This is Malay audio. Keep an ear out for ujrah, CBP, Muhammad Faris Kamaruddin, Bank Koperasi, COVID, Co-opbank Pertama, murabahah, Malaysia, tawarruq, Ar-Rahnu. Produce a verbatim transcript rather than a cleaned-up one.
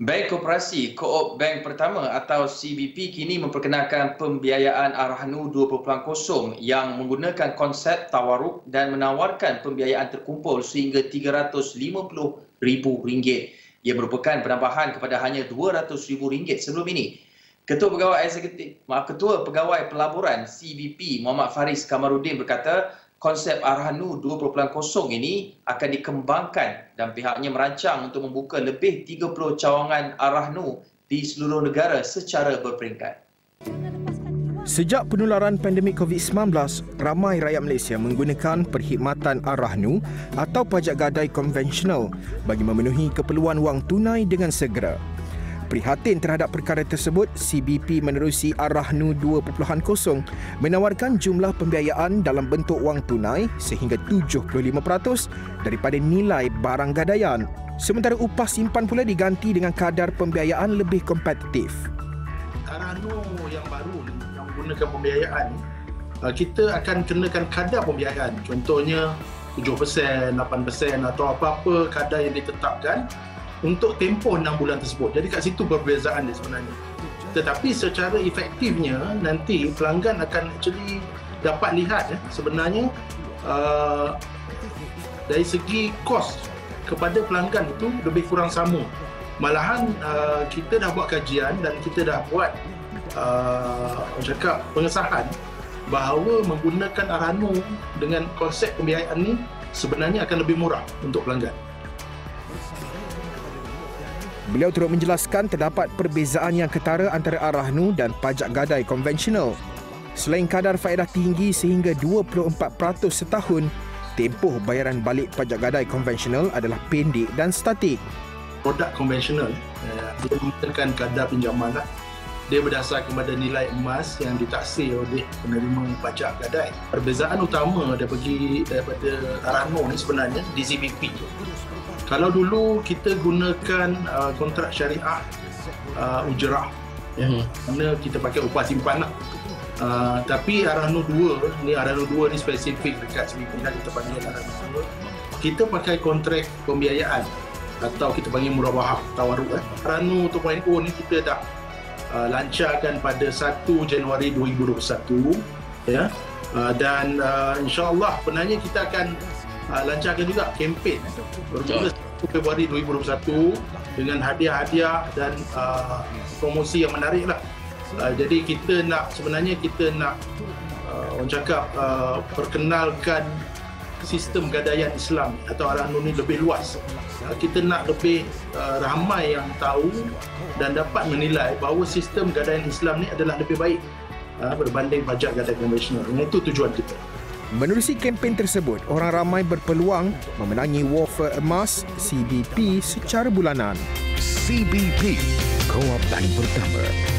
Bank Koperasi, Co-opbank Pertama atau C B P kini memperkenalkan pembiayaan Ar-Rahnu dua titik kosong yang menggunakan konsep tawarruq dan menawarkan pembiayaan terkumpul sehingga tiga ratus lima puluh ribu ringgit. Ia merupakan penambahan kepada hanya dua ratus ribu ringgit sebelum ini. Ketua Pegawai Eksekutif, maaf, Ketua Pegawai Pelaburan C B P Muhammad Faris Kamaruddin berkata, konsep Ar-Rahnu dua titik kosong ini akan dikembangkan dan pihaknya merancang untuk membuka lebih tiga puluh cawangan Ar-Rahnu di seluruh negara secara berperingkat. Sejak penularan pandemik COVID sembilan belas, ramai rakyat Malaysia menggunakan perkhidmatan Ar-Rahnu atau pajak gadai konvensional bagi memenuhi keperluan wang tunai dengan segera. Prihatin terhadap perkara tersebut, C B P menerusi Ar-Rahnu dua titik kosong menawarkan jumlah pembiayaan dalam bentuk wang tunai sehingga tujuh puluh lima peratus daripada nilai barang gadaian. Sementara upah simpan pula diganti dengan kadar pembiayaan lebih kompetitif. Ar-Rahnu yang baru yang menggunakan pembiayaan, kita akan kenakan kadar pembiayaan. Contohnya tujuh peratus, lapan peratus atau apa-apa kadar yang ditetapkan untuk tempoh enam bulan tersebut. Jadi kat situ perbezaan dia sebenarnya. Tetapi secara efektifnya nanti pelanggan akan actually dapat lihat eh, sebenarnya uh, dari segi kos kepada pelanggan itu lebih kurang sama. Malahan uh, kita dah buat kajian dan kita dah buat uh, cakap pengesahan bahawa menggunakan Ar-Rahnu dengan konsep pembiayaan ni sebenarnya akan lebih murah untuk pelanggan. Beliau turut menjelaskan terdapat perbezaan yang ketara antara Ar-Rahnu dan pajak gadai konvensional. Selain kadar faedah tinggi sehingga dua puluh empat peratus setahun, tempoh bayaran balik pajak gadai konvensional adalah pendek dan statik. Produk konvensional, dia menggunakan kadar pinjaman. Dia berdasar kepada nilai emas yang ditaksir oleh penerima pajak gadai. Perbezaan utama daripada Ar-Rahnu ini sebenarnya di C B P. Kalau dulu kita gunakan uh, kontrak syariah uh, ujrah, ya, mana kita pakai upah simpanan. Uh, tapi Ar-Rahnu dua ni Ar-Rahnu dua ni spesifik dekat C B P lah, kita panggil Ar-Rahnu dua. Kita pakai kontrak pembiayaan atau kita panggil murabahah, tawarruq. Eh. Ar-Rahnu dua titik kosong ni kita dah uh, lancarkan pada satu Januari dua ribu dua puluh satu, ya. Uh, dan uh, insya-Allah benarnya kita akan lancarkan juga kempen bermula satu Februari dua ribu dua puluh satu dengan hadiah-hadiah dan uh, promosi yang menarik lah. Uh, jadi kita nak sebenarnya kita nak uh, orang cakap uh, perkenalkan sistem gadaian Islam atau Ar-Rahnu ni lebih luas. Uh, kita nak lebih uh, ramai yang tahu dan dapat menilai bahawa sistem gadaian Islam ni adalah lebih baik uh, berbanding pajak gadai konvensional. Itu tujuan kita. Menerusi kempen tersebut, orang ramai berpeluang memenangi wafer emas C B P secara bulanan. C B P, Co-opbank Pertama.